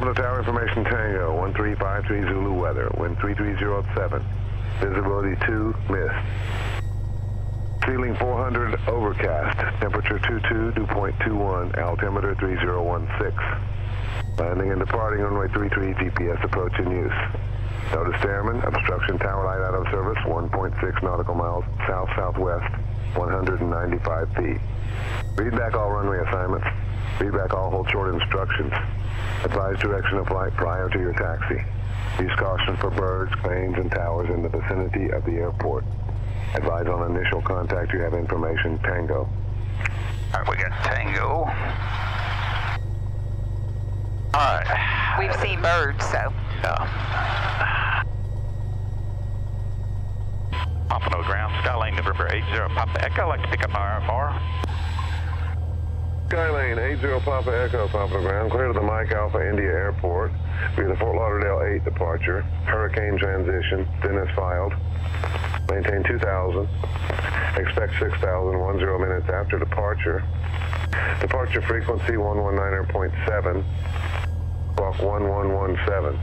Top of the tower, information Tango, 1353 Zulu weather, wind 3307, visibility 2, mist. Ceiling 400, overcast, temperature 22, dew point 21, altimeter 3016. Landing and departing runway 33, GPS approach in use. Notice airman, obstruction tower light out of service, 1.6 nautical miles, south-southwest, 195 feet. Read back all runway assignments. Read back all hold short instructions. Advise direction of flight prior to your taxi. Use caution for birds, cranes, and towers in the vicinity of the airport. Advise on initial contact. You have information, Tango. All right, we got Tango. All right. We've seen birds, so. Yeah. Pompano ground, Skylane November 80 Papa Echo. I'd like to pick up my RFR. Skylane 80 Papa Echo, Papa ground, clear to the Mike Alpha India Airport via the Fort Lauderdale 8 departure, Hurricane transition, Dennis filed, maintain 2,000, expect 6,000 10 minutes after departure, departure frequency 119.7, walk 1117.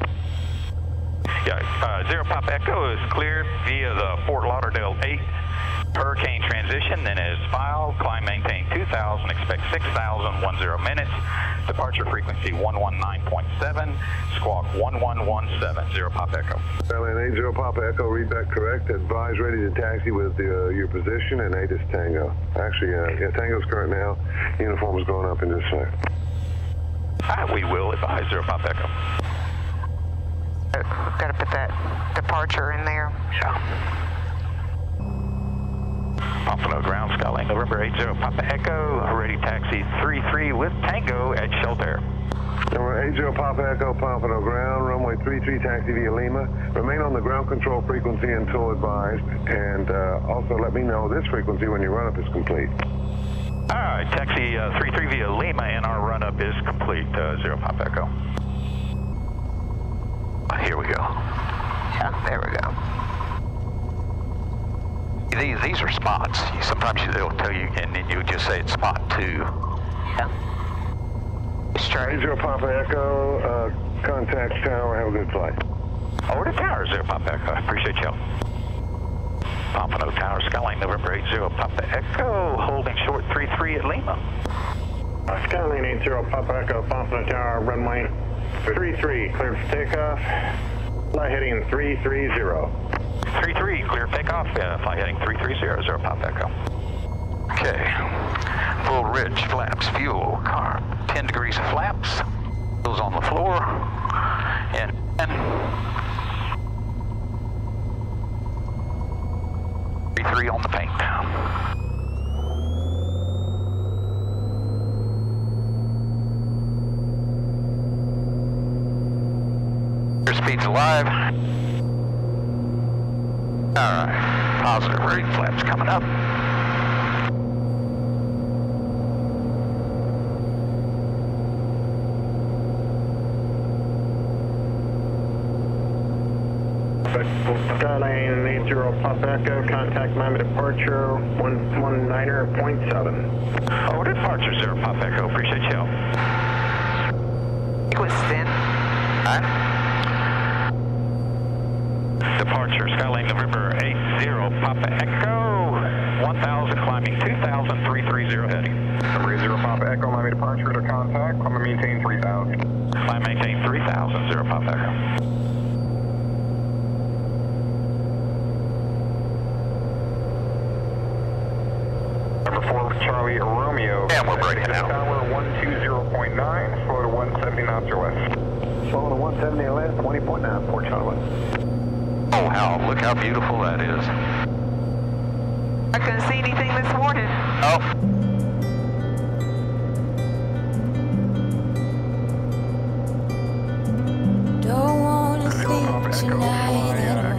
Yeah, Zero Papa Echo is cleared via the Fort Lauderdale 8. Hurricane transition, then is filed. Climb maintain 2,000, expect 6,000, 10 minutes. Departure frequency 119.7, squawk 1117, Zero Pop Echo. Skylane 80 Pop Echo, read back correct. Advise ready to taxi with your position, and 8 is Tango. Actually, yeah, Tango's current now. Uniform is going up in just a second. Ah, we will advise Zero Pop Echo. Gotta put that departure in there. Yeah. Pompano ground, Skylane November 80 Papa Echo, ready taxi 33 with Tango at shelter. Number 80 Papa Echo, Pompano ground, runway 33 taxi via Lima. Remain on the ground control frequency until advised, and also let me know this frequency when your run up is complete. All right, taxi 33 via Lima, and our run up is complete. Zero Papa Echo. Here we go. Yeah, there we go. These are spots. Sometimes they'll tell you, and then you'll just say it's spot 2. Yeah. Straight. 80 Papa Echo, contact tower, have a good flight. Over to tower, 0 Papa Echo. I appreciate you. Pompano Tower, Skylane November 80 Papa Echo, holding short 33 at Lima. Skylane 80 Papa Echo, Pompano Tower, runway 33, cleared for takeoff. Flight heading 330. 33, clear takeoff, flight heading 330, Zero Pop Echo. Okay, full ridge, flaps, fuel, car, 10 degrees of flaps, wheels on the floor, and 33 on the paint. Airspeed's alive. All right, positive rate flaps coming up. Skylane 80 Papa Echo, contact Miami departure 119.7. Over departure 0 Papa Echo, appreciate you. It was thin. All right. Departure, Skylane November 80 Papa Echo, 1,000 climbing 2,000, 330 heading. November 80 Papa Echo, Miami departure to contact, climb and maintain 3,000. Climb maintain 3,000, 0 Papa Echo. Number 4 Charlie Romeo. And we're breaking out. Tower 120.9, slow to 170 knots or less. Slow to 170 or less, 20.9, Port Charlie. Oh, how, look how beautiful that is. I couldn't see anything this morning. Oh. Don't want to sleep tonight at all.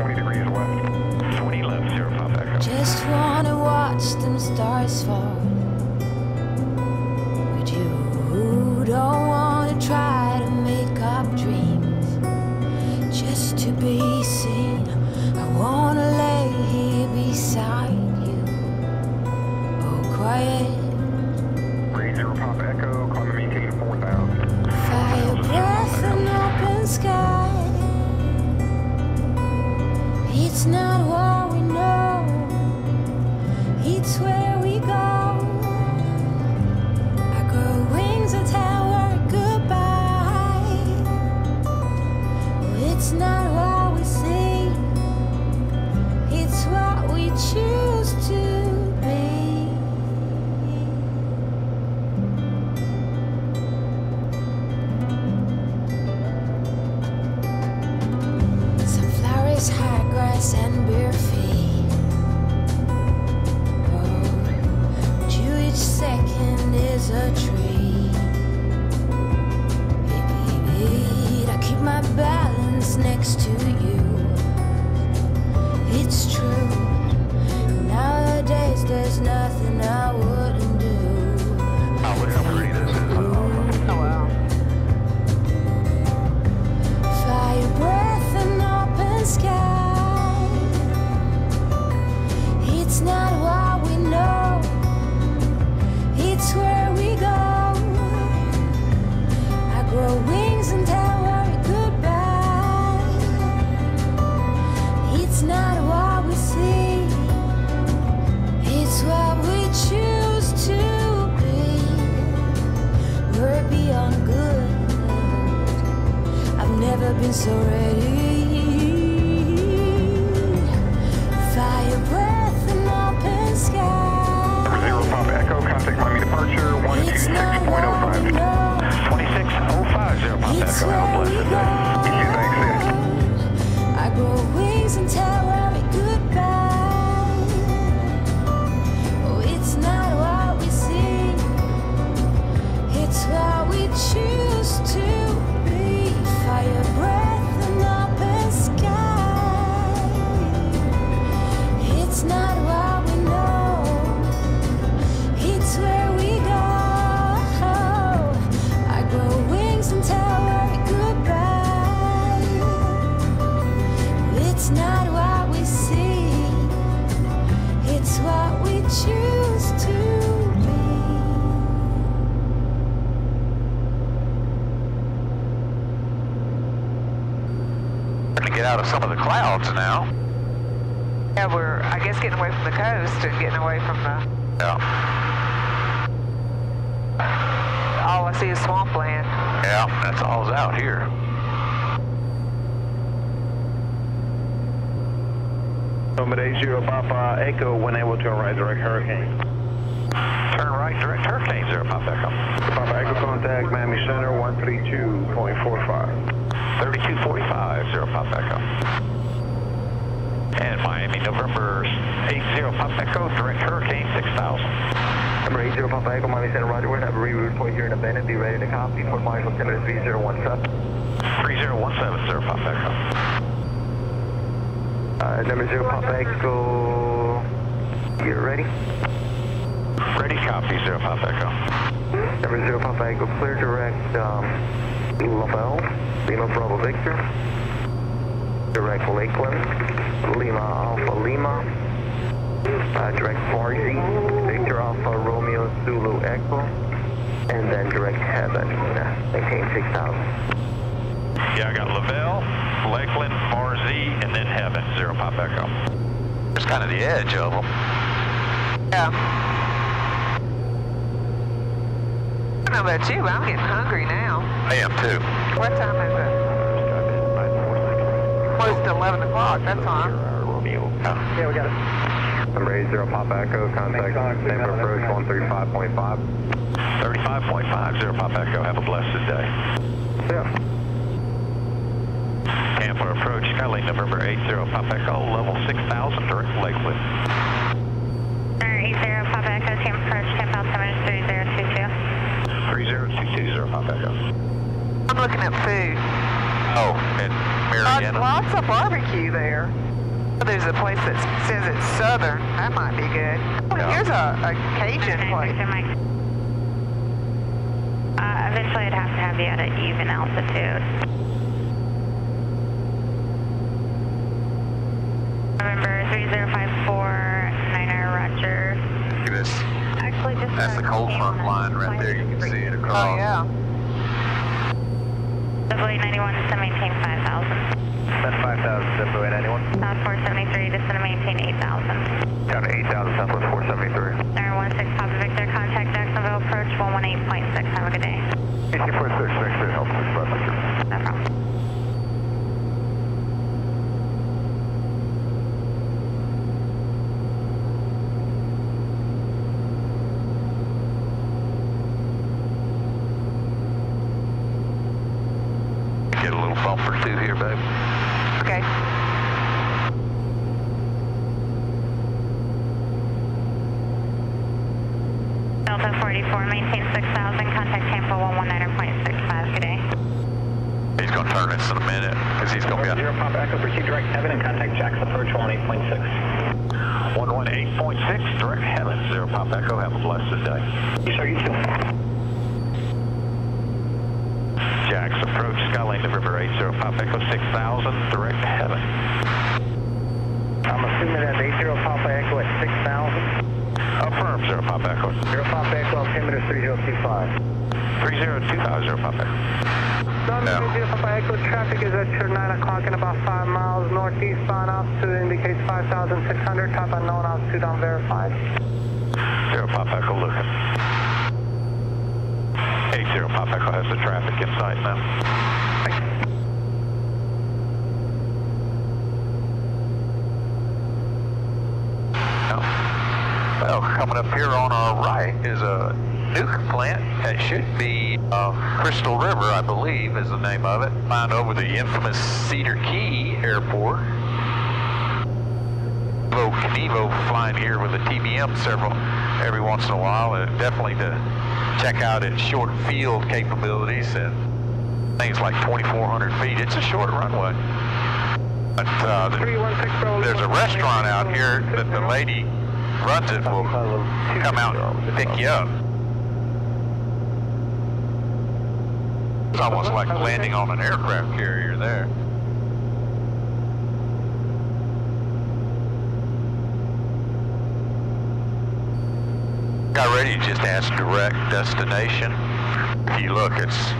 20 degrees left. 20 left, 0 Papa Echo. Just want to watch them stars fall. But you who don't want to try to make up dreams. Just to be seen, I wanna lay here beside you. Oh. It's not what we know, it's where we go. Our girl wings a tower goodbye. It's not what we see, it's what we choose to be. Some flowers high grass and bare feet. Oh, but you each second is a treat. Baby, I keep my balance next to you. It's true. Nowadays there's nothing I wouldn't do. I would never read this. Oh wow. Fire breath and open sky. It's not what we know, it's where we go. I grow wings and tell her goodbye. It's not what we see, it's what we choose to be. We're beyond good, I've never been so ready. Fire breath. Zero 05 Echo, contact Miami departure 126.05. 2605 Zero 05 Echo, have a blessed day. You thanks, dude. I grow wings and tell Larry goodbye. Oh, it's not what we see, it's what we choose to be. Fire, breath, and open sky. It's not what. It's not what we see, it's what we choose to be. We can get out of some of the clouds now. Yeah, we're, I guess, getting away from the coast and getting away from the... Yeah. All I see is swampland. Yeah, that's all's out here. Accommodate 0 Papa Echo when able to arrive direct Hurricane. Turn right direct Hurricane 0 Papa Echo. Papa Echo contact Miami Center 132.45. 3245 0 Papa Echo. And Miami November 80 Papa Echo direct Hurricane 6000. Number 80 Papa Echo Miami Center Roger. We have a reroute point here in Abandon. Be ready to copy. Fort Marshall 3017. 3017 0 Papa Echo. Number 0 Papa Echo, you're ready? Ready, copy, 0 Papa Echo. Number 0 Papa Echo, clear direct Lima Bravo Victor, direct Lakeland, Lima Alpha Lima, direct Varze, Victor Alpha Romeo Zulu Echo, and then direct Heaven, Hurricane 6000. Yeah, I got Lavelle, Lakeland, Varze, and then Heaven, 0 Papa Echo. It's kind of the edge of them. Yeah. I don't know about you, but I'm getting hungry now. I am too. What time is it? Close to 11 o'clock, that's on. Yeah, we got it. Number 80 Papa Echo, contact Tampa approach 135.5. 35.5, 0 Papa Echo, have a blessed day. Yeah. Tampa approach, Skyline November 80 Papa Echo, level 6000, direct Lakewood. 80 Papa Echo, Tampa approach, Tampa altimeter 3022. 3022 Papa Echo. I'm looking at food. Oh, and Marianna. Lots of barbecue there. There's a place that says it's southern. That might be good. Oh, yeah. Here's a Cajun place. Eventually I'd have to have you at an even altitude. November 3054-90 Roger. Look at this. Actually, just that's the cold front line right there. You can see it across. Oh yeah. Stepway 91, descend to maintain 5,000. That's 5,000, Stepway 91. South 473, descend to maintain 8,000. Down to 8,000, Southwest 473. Air 16 Papa Victor, contact Jacksonville, approach 118.6. Have a good day. AC 46, next to Health 6, Papa Victor. No problem. Delta 44, maintain 6,000, contact Tampa 119.65, good day. He's going to turn this in a minute, because he's going to be out. Pop echo, proceed direct Heaven and contact Jax, approach 118.6. 118.6, direct Heaven, zero pop echo, have a blessed day. Yes sir, you too. Jax, approach Skylane to River 80, pop echo 6,000, direct Heaven. I'm assuming that's 80 pop echo at 6,000. Affirm, zero pop echo. Zero pop echo, altimeter 3025. 3025, zero pop echo. No. Zero pop echo, traffic is at your 9 o'clock in about 5 miles northeast, bound altitude indicates 5,600, top unknown altitude unverified. Zero pop echo, looking. 80 pop echo has the traffic in sight now. Well, coming up here on our right is a nuke plant that should be Crystal River, I believe is the name of it. Lined over the infamous Cedar Key Airport. Knievo flying here with a TBM every once in a while, and definitely to check out its short field capabilities and things like 2,400 feet. It's a short runway. But there's a restaurant out here that the lady runs it will come out and pick you up. It's almost like landing on an aircraft carrier there. Got ready to just ask direct destination. If you look, it's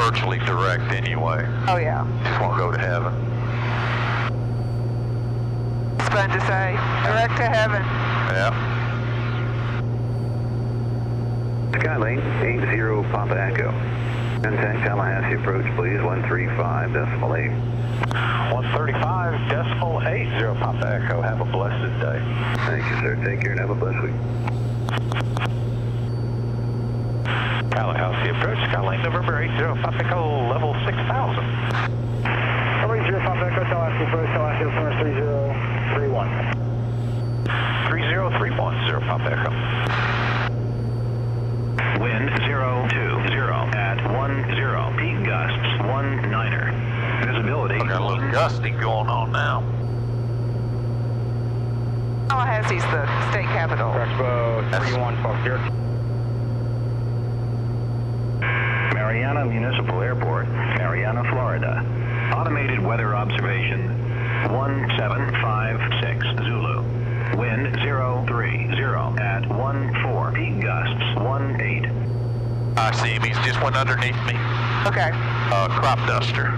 virtually direct anyway. Oh yeah. Just want to go to heaven. I was about to say, direct to heaven. Yeah. Skylane 80 Papa Echo. Contact Tallahassee approach, please. 135.8. 135.8 zero Papa Echo. Have a blessed day. Thank you, sir. Take care and have a blessed week. Tallahassee approach, Skylane November 80 Papa Echo, level 6,000. 30 Papa Echo, Tallahassee approach, Tallahassee approach 3031. 3031, pop echo. Wind 020 at 10, peak gusts 19er. Visibility. Got a little gusty going on now. Tallahassee's the state capital. Expo 3112 here. Marianna Municipal Airport, Marianna, Florida. Automated weather observation 1756 Zulu. Wind 030 at 14, peak gusts 18. I see him, he's just went underneath me. Okay. Crop duster.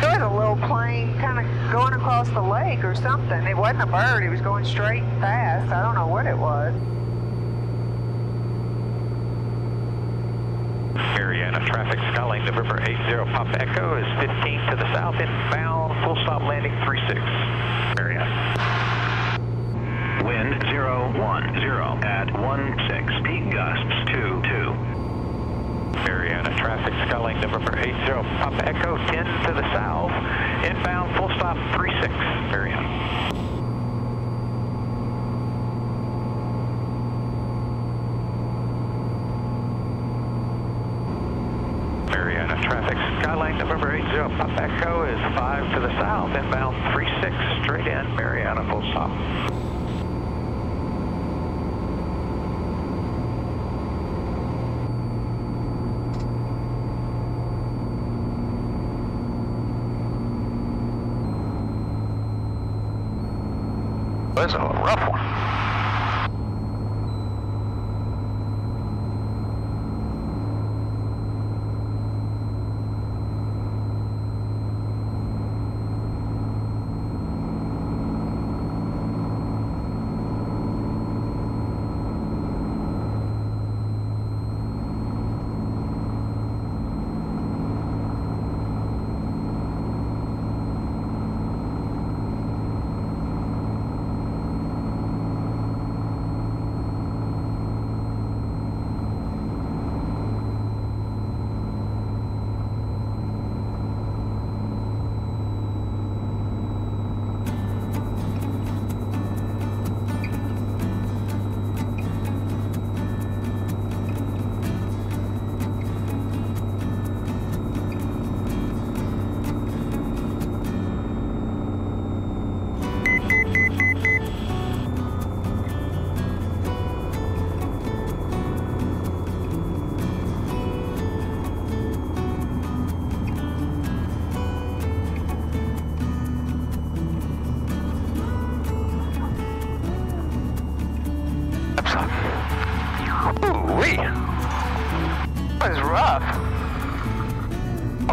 There was a little plane kind of going across the lake or something. It wasn't a bird, it was going straight fast. I don't know what it was. Marianna traffic, Skylane the river 80 Pop Echo is 15 to the south inbound, full stop landing 36. Marianna. Wind 010 at 16, peak gusts 22. Marianna traffic, Skylane November 80, Papa Echo 10 to the south, inbound full stop 36, Marianna. Marianna traffic, Skylane November 80, Papa Echo is 5 to the south, inbound 36, straight in, Marianna full stop. That's a rough one.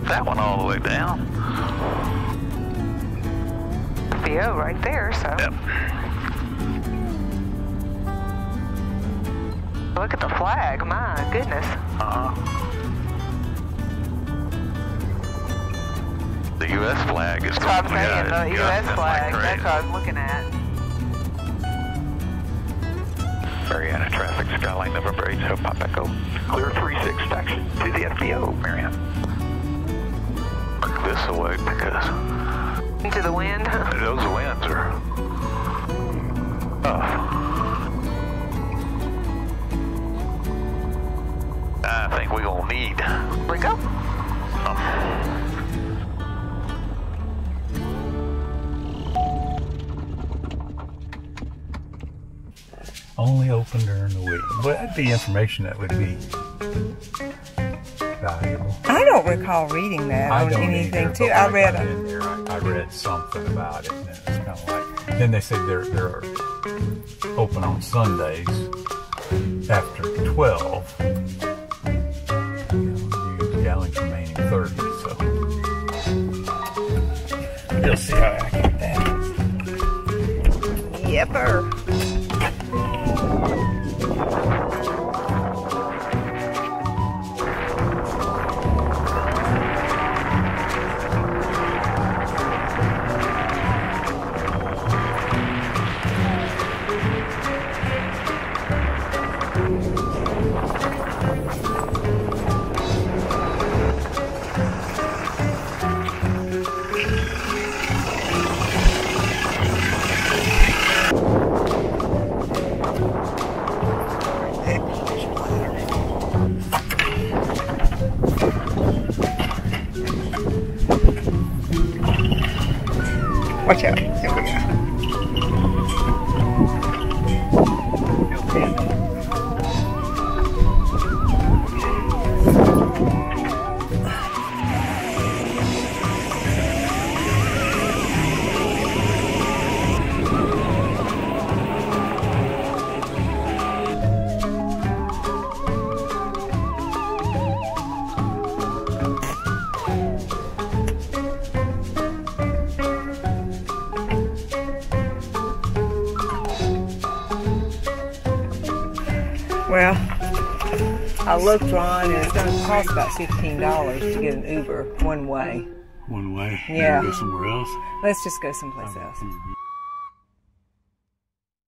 drop that one all the way down. VO right there, so. Yep. Look at the flag, my goodness. The U.S. flag is what I'm saying, the U.S. flag, that's what I was looking at. Marianna traffic, Skyline number bridge, so pop echo. Clear 36 taxi to the FBO, Marianna. Look this away because... Into the wind? Those winds are... tough. I think we're gonna need... We go. Only open during the week. Well, that'd be information that would be valuable. I don't recall reading that on anything too. I read it. I read something about it, and it's kind of like. Then they said they're open on Sundays after 12. Gallons remaining 30. So you'll see how accurate that is. Yepper. Watch out. Here we go. Well, I looked, Ron, and it's going to cost about $15 to get an Uber one way. One way? Yeah. You want to go somewhere else? Let's just go someplace else.